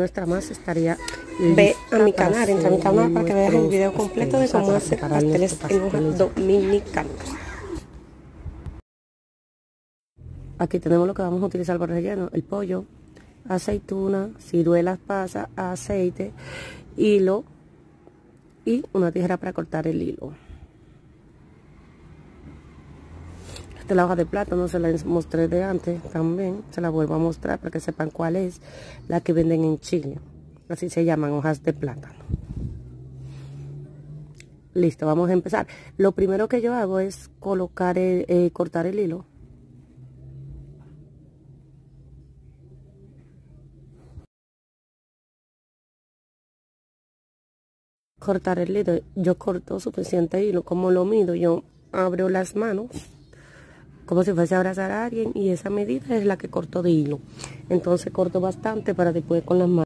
Nuestra masa estaría ve a mi canal, entra a mi canal para que veas el video completo de cómo hacer pasteles en hojas dominicanos. Aquí tenemos lo que vamos a utilizar para el relleno: el pollo, aceituna, ciruelas, pasas, aceite, hilo y una tijera para cortar el hilo. Esta es la hoja de plátano, se la mostré de antes, también se la vuelvo a mostrar para que sepan cuál es, la que venden en Chile. Así se llaman, hojas de plátano. Listo, vamos a empezar. Lo primero que yo hago es colocar cortar el hilo. Cortar el hilo, yo corto suficiente hilo. Como lo mido, yo abro las manos como si fuese a abrazar a alguien, y esa medida es la que corto de hilo. Entonces corto bastante para después con las manos.